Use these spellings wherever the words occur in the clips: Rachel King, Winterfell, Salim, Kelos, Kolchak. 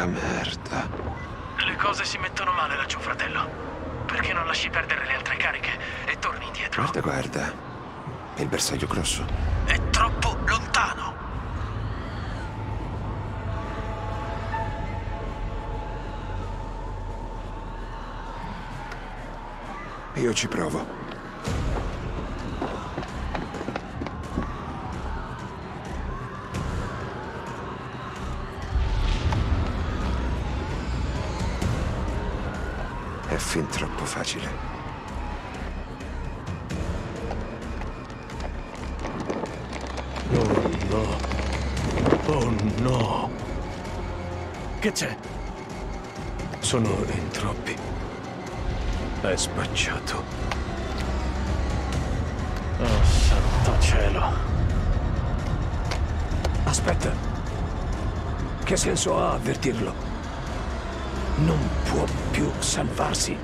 Porca merda. Le cose si mettono male laggiù, fratello. Perché non lasci perdere le altre cariche e torni indietro? Guarda, guarda. Il bersaglio grosso. È troppo lontano. Io ci provo. Fin troppo facile. Oh no. Oh no. Che c'è? Sono in troppi. È spacciato. Oh santo cielo. Aspetta. Che senso ha avvertirlo? Non può più salvarsi.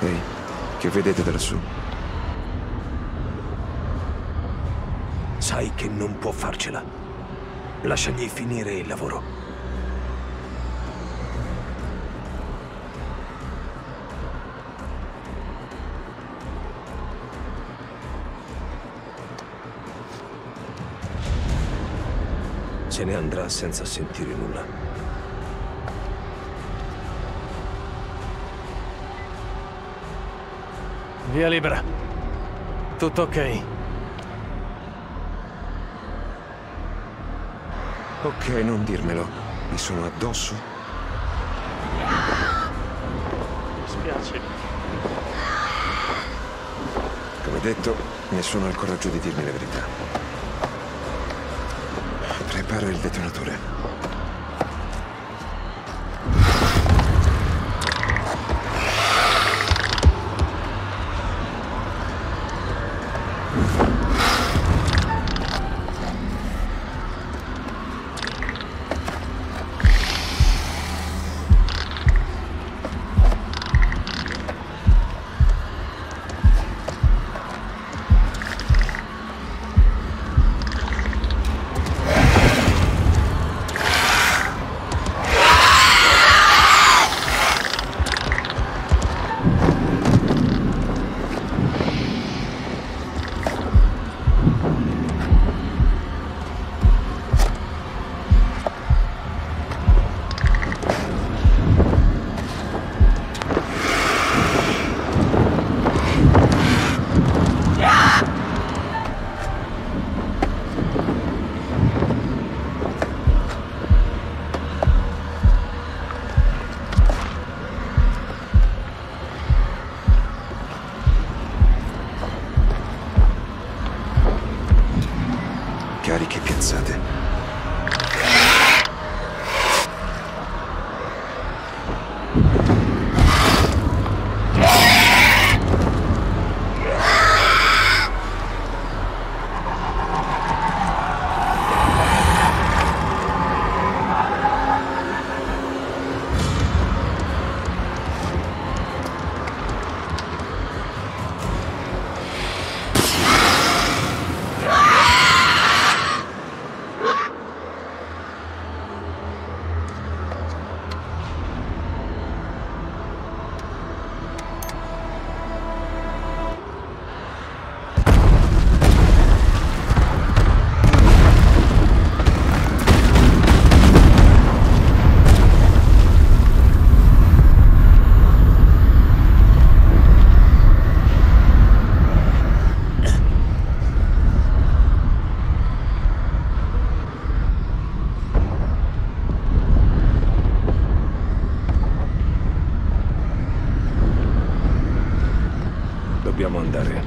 Ehi, che vedete da lassù? Sai che non può farcela. Lasciagli finire il lavoro. Se ne andrà senza sentire nulla. Via libera. Tutto ok. Ok, non dirmelo. Mi sono addosso. Mi spiace. Come detto, nessuno ha il coraggio di dirmi la verità. Prepara il detonatore. Dobbiamo andare.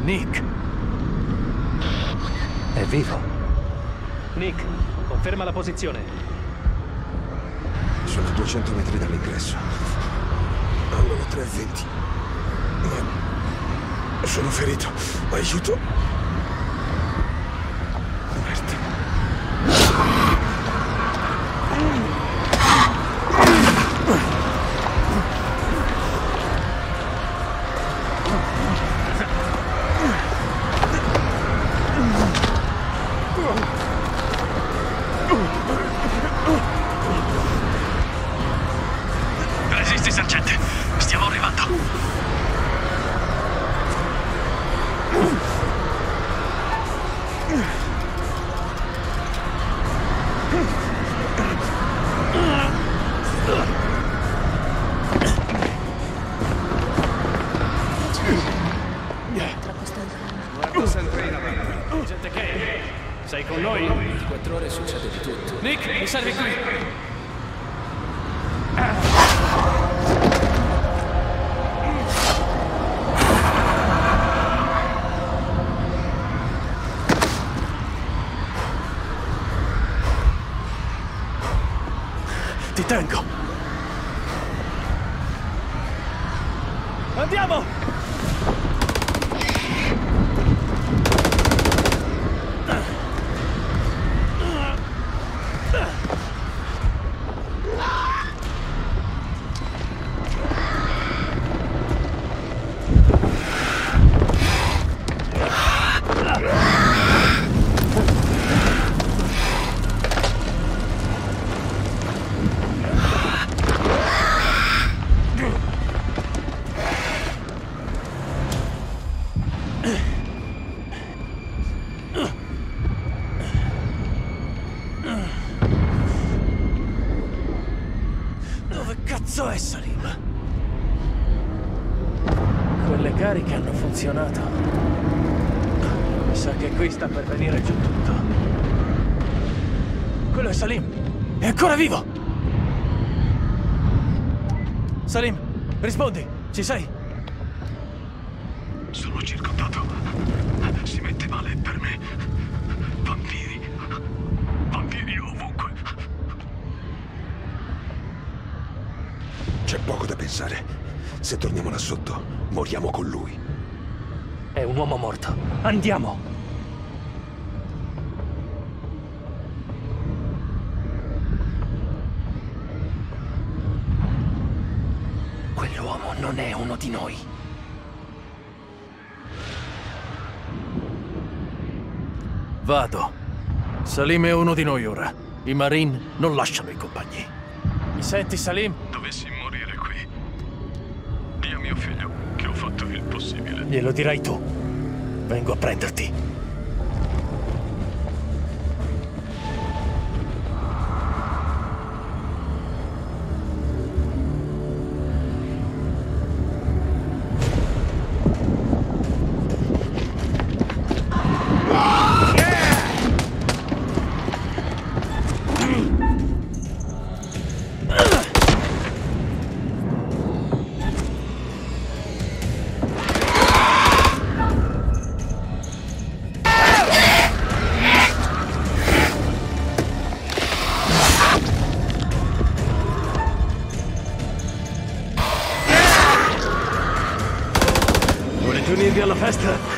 Nick. vivo. Nick, conferma la posizione. Sono a 200 metri dall'ingresso. Allora, 3:20. Sono ferito. Aiuto. Merda. Resisti, sergente. Stiamo arrivando. Tengo. Andiamo! Dove è Salim? Quelle cariche hanno funzionato. Mi sa che qui sta per venire giù tutto. Quello è Salim. È ancora vivo! Salim, rispondi. Ci sei? Sono circondato. Si mette male per me. Vampiri. Vampiri ovunque. C'è poco da pensare. Se torniamo là sotto, moriamo con lui. È un uomo morto. Andiamo! Quell'uomo non è uno di noi. Vado. Salim è uno di noi ora. I Marine non lasciano i compagni. Mi senti, Salim? Dovessi morire qui, di' a mio figlio che ho fatto il possibile. Glielo dirai tu. Vengo a prenderti. Unirvi alla festa?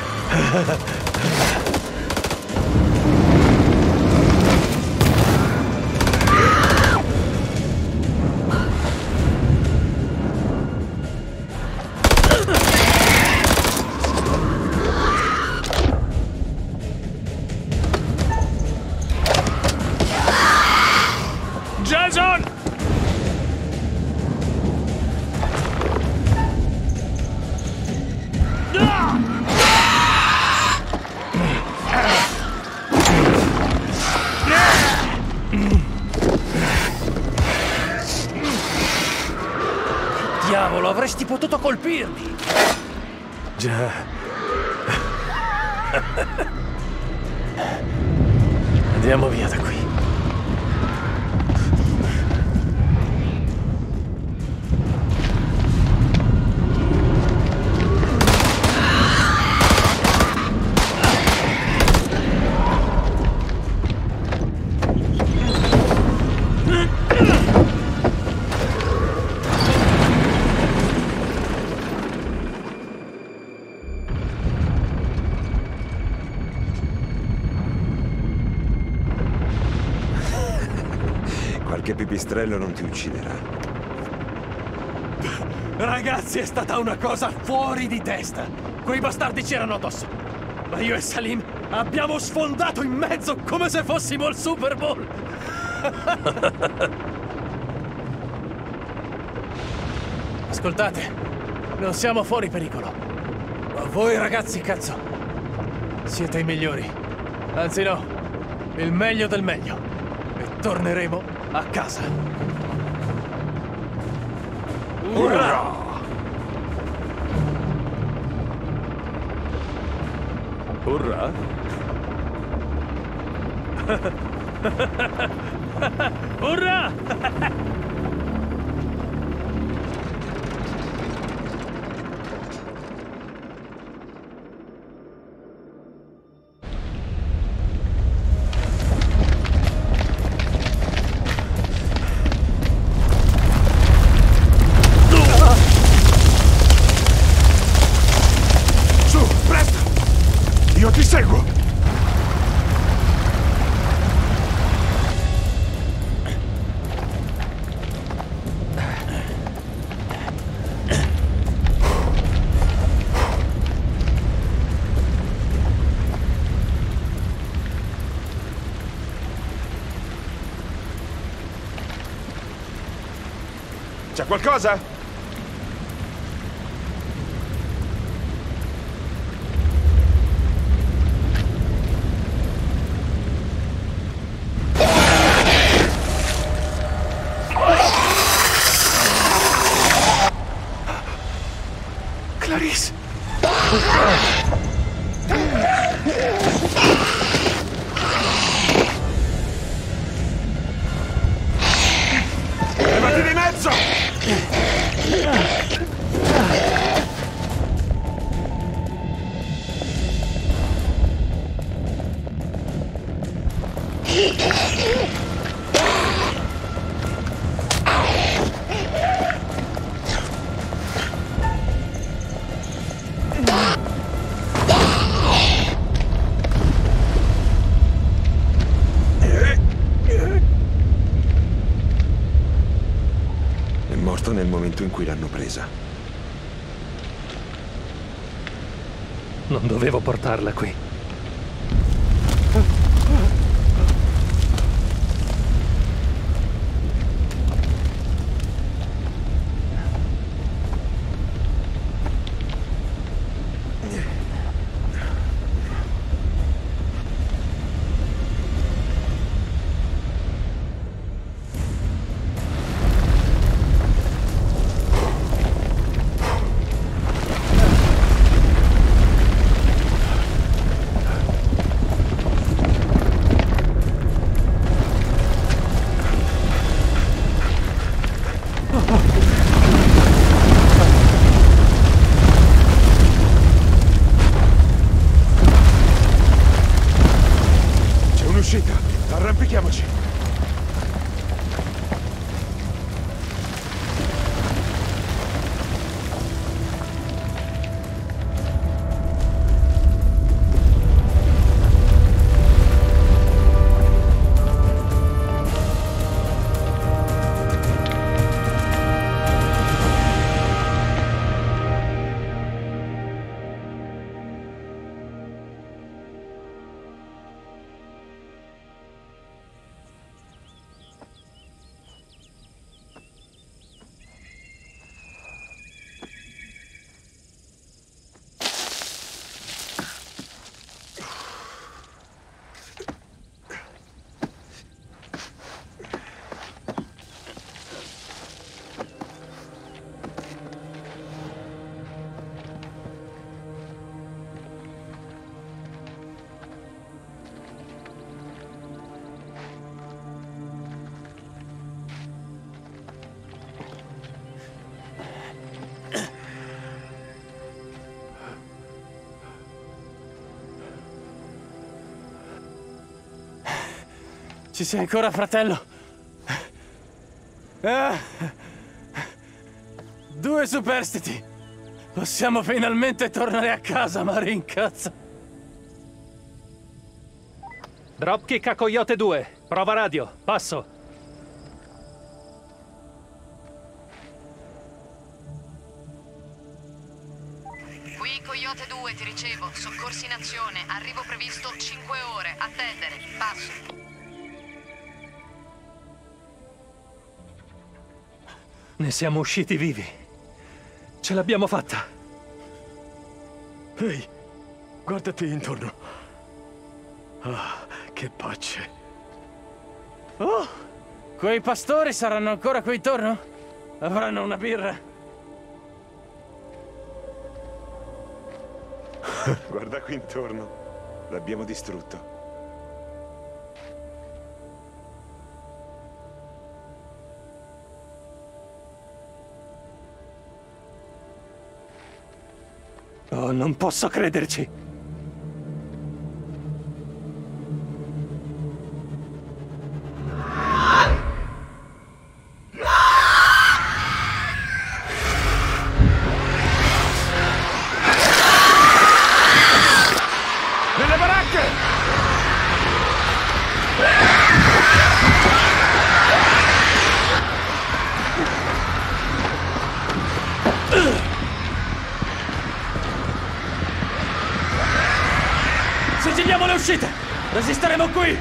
Diavolo, avresti potuto colpirmi! Già. Andiamo via da qui. che Pipistrello non ti ucciderà. Ragazzi, è stata una cosa fuori di testa. Quei bastardi c'erano addosso. Ma io e Salim abbiamo sfondato in mezzo come se fossimo al Super Bowl. Ascoltate, non siamo fuori pericolo. Ma voi ragazzi, cazzo, siete i migliori. Anzi no, il meglio del meglio. E torneremo a casa. Urrà! Urrà? Urrà! C'è qualcosa? Clarice! Levati di mezzo! Nel momento in cui l'hanno presa. Non dovevo portarla qui. Arrampichiamoci. Ci sei ancora, fratello? 2 superstiti! Possiamo finalmente tornare a casa, ma rincazza! Dropkick a Coyote 2. Prova radio. Passo. Qui Coyote 2, ti ricevo. Soccorsi in azione. Arrivo previsto 5 ore. Attendere. Passo. Ne siamo usciti vivi. Ce l'abbiamo fatta. Ehi, guardati intorno. Ah, che pace. Oh, quei pastori saranno ancora qui intorno? Avranno una birra? Guarda qui intorno. L'abbiamo distrutto. Oh, non posso crederci! Nelle baracche! Sigigliamo le uscite! Resisteremo qui!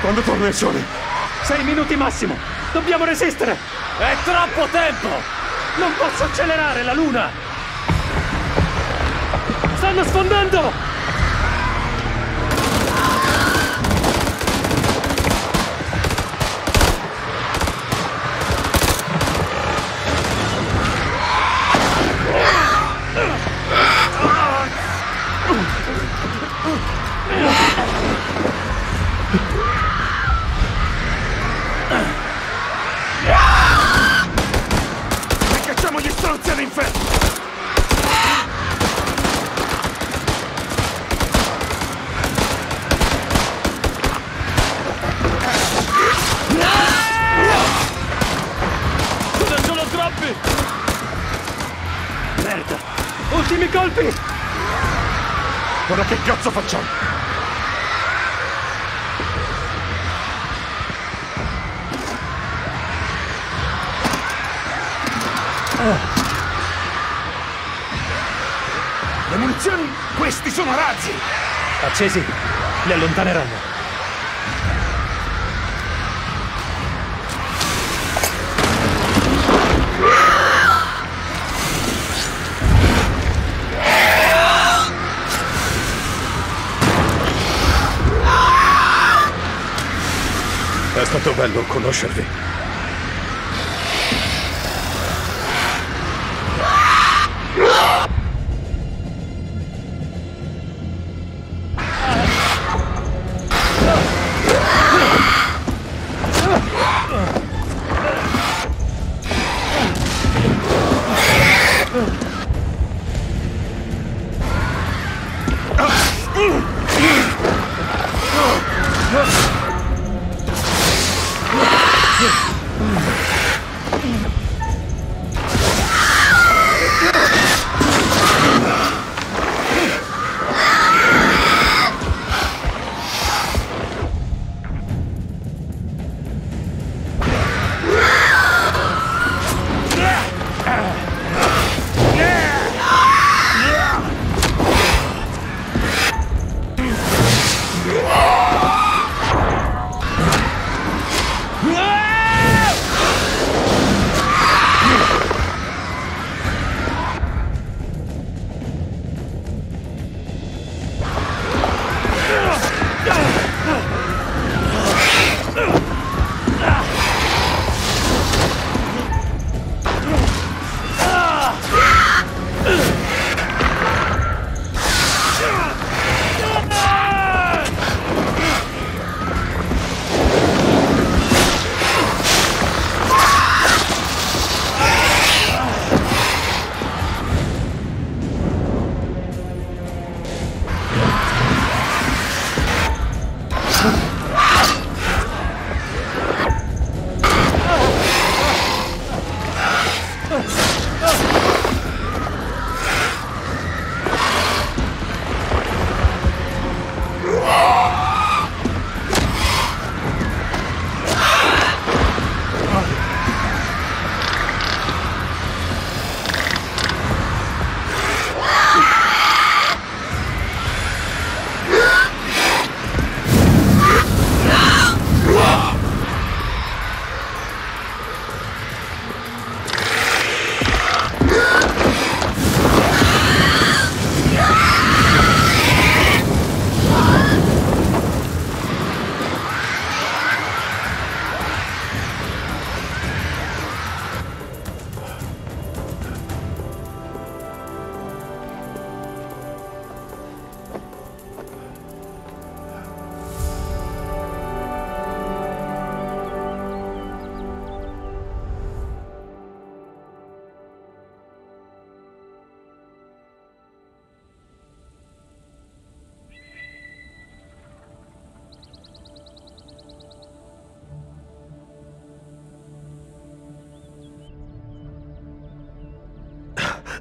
Quando torna il sole? 6 minuti massimo! Dobbiamo resistere! È troppo tempo! Non posso accelerare, la luna! Stanno sfondando! Ultimi colpi! Ora che cazzo facciamo? Le munizioni? Questi sono razzi! Accesi, li allontaneranno. È stato bello conoscervi. Yeah.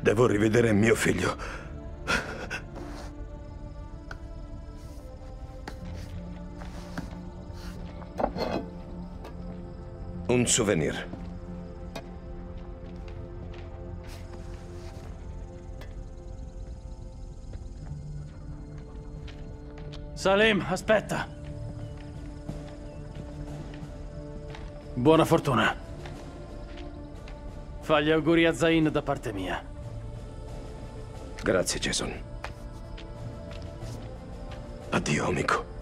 Devo rivedere mio figlio. Un souvenir. Salim, aspetta. Buona fortuna. Fa gli auguri a Zain da parte mia. Grazie, Jason. Addio, amico.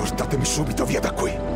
Portatemi subito via da qui!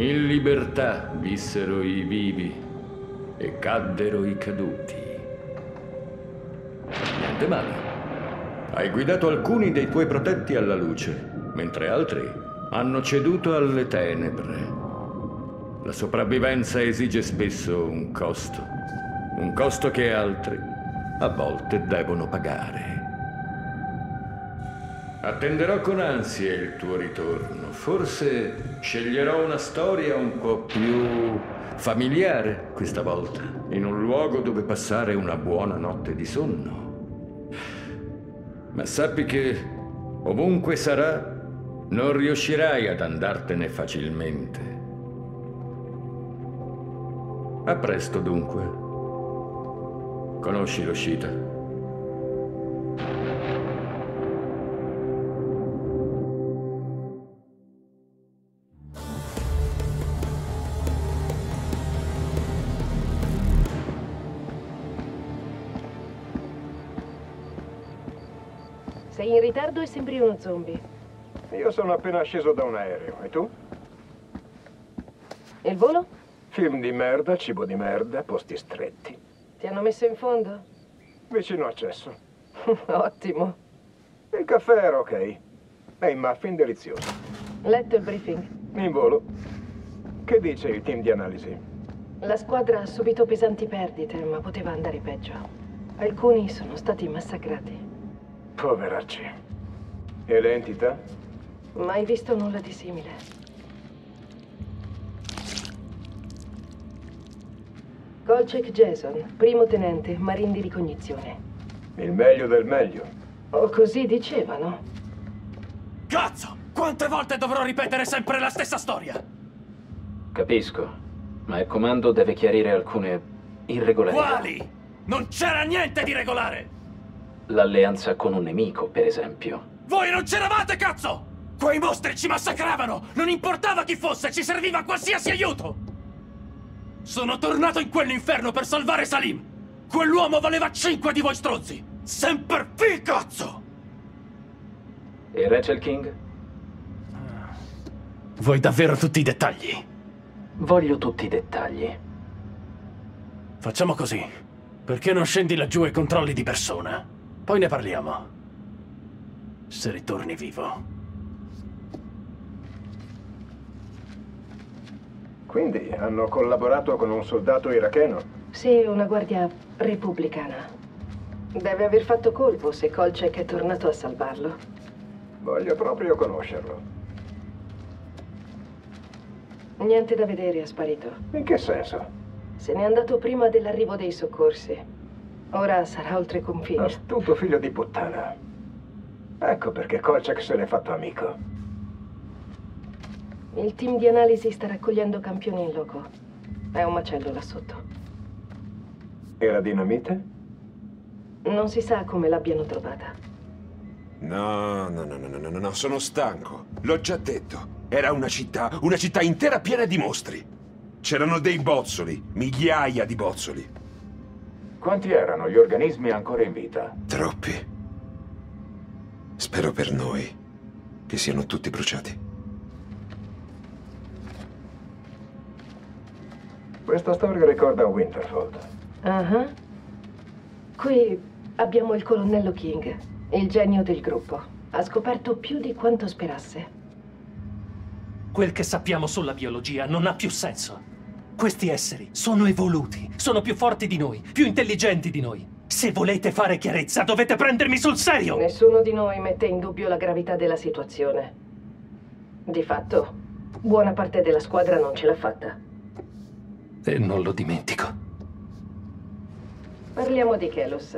In libertà vissero i vivi e caddero i caduti. Niente male. Hai guidato alcuni dei tuoi protetti alla luce, mentre altri hanno ceduto alle tenebre. La sopravvivenza esige spesso un costo che altri a volte devono pagare. Attenderò con ansia il tuo ritorno. Forse sceglierò una storia un po' più familiare questa volta, in un luogo dove passare una buona notte di sonno. Ma sappi che, ovunque sarà, non riuscirai ad andartene facilmente. A presto, dunque. Conosci l'uscita. Sei in ritardo e sembri un zombie. Io sono appena sceso da un aereo, e tu? Il volo? Film di merda, cibo di merda, posti stretti. Ti hanno messo in fondo? Vicino accesso. Ottimo. Il caffè era ok. E i muffin deliziosi. Letto il briefing. In volo. Che dice il team di analisi? La squadra ha subito pesanti perdite, ma poteva andare peggio. Alcuni sono stati massacrati. Poveracci. E le entità? Mai visto nulla di simile. Kolchak Jason, primo tenente, marine di ricognizione. Il meglio del meglio. O così dicevano. Cazzo! Quante volte dovrò ripetere sempre la stessa storia? Capisco, ma il comando deve chiarire alcune irregolarità. Quali? Non c'era niente di regolare! L'alleanza con un nemico, per esempio. Voi non c'eravate, cazzo! Quei mostri ci massacravano! Non importava chi fosse, ci serviva qualsiasi aiuto! Sono tornato in quell'inferno per salvare Salim! Quell'uomo valeva 5 di voi stronzi! Sempre più, cazzo! E Rachel King? Vuoi davvero tutti i dettagli? Voglio tutti i dettagli. Facciamo così. Perché non scendi laggiù e controlli di persona? Poi ne parliamo. Se ritorni vivo. Quindi hanno collaborato con un soldato iracheno? Sì, una guardia repubblicana. Deve aver fatto colpo se Kolchak è tornato a salvarlo. Voglio proprio conoscerlo. Niente da vedere, è sparito. In che senso? Se n'è andato prima dell'arrivo dei soccorsi. Ora sarà oltre confine. Astuto figlio di puttana. Ecco perché Kolchak se l'è fatto amico. Il team di analisi sta raccogliendo campioni in loco. È un macello là sotto. E la dinamite? Non si sa come l'abbiano trovata. No, sono stanco. L'ho già detto. Era una città intera piena di mostri. C'erano dei bozzoli, migliaia di bozzoli. Quanti erano gli organismi ancora in vita? Troppi. Spero per noi che siano tutti bruciati. Questa storia ricorda Winterfell. Uh-huh. Qui abbiamo il colonnello King, il genio del gruppo. Ha scoperto più di quanto sperasse. Quel che sappiamo sulla biologia non ha più senso. Questi esseri sono evoluti, sono più forti di noi, più intelligenti di noi. Se volete fare chiarezza, dovete prendermi sul serio! Nessuno di noi mette in dubbio la gravità della situazione. Di fatto, buona parte della squadra non ce l'ha fatta. E non lo dimentico. Parliamo di Kelos.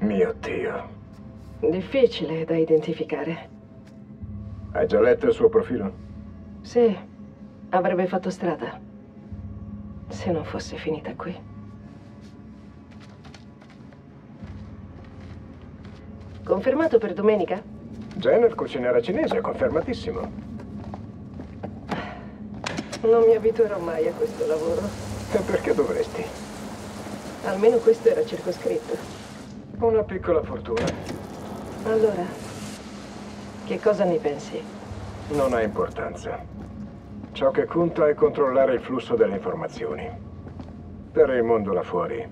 Mio Dio. Difficile da identificare. Hai già letto il suo profilo? Sì. Avrebbe fatto strada. Se non fosse finita qui. Confermato per domenica? Jenner cucinera cinese, confermatissimo. Non mi abituerò mai a questo lavoro. E perché dovresti? Almeno questo era circoscritto. Una piccola fortuna. Allora, che cosa ne pensi? Non ha importanza. Ciò che conta è controllare il flusso delle informazioni. Per il mondo là fuori,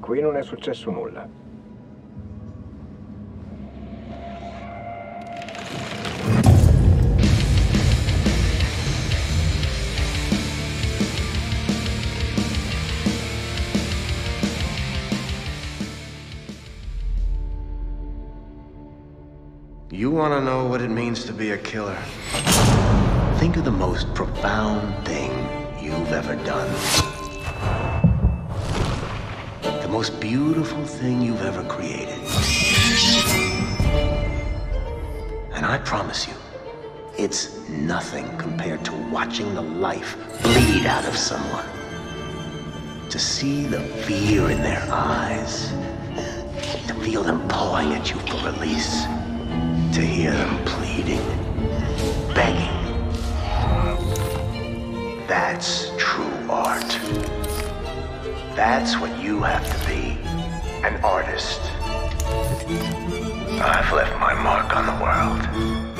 qui non è successo nulla. You want to know what it means to be a killer? Think of the most profound thing you've ever done. The most beautiful thing you've ever created. And I promise you, it's nothing compared to watching the life bleed out of someone. To see the fear in their eyes. To feel them pawing at you for release. To hear them pleading, begging. That's true art. That's what you have to be, an artist. I've left my mark on the world.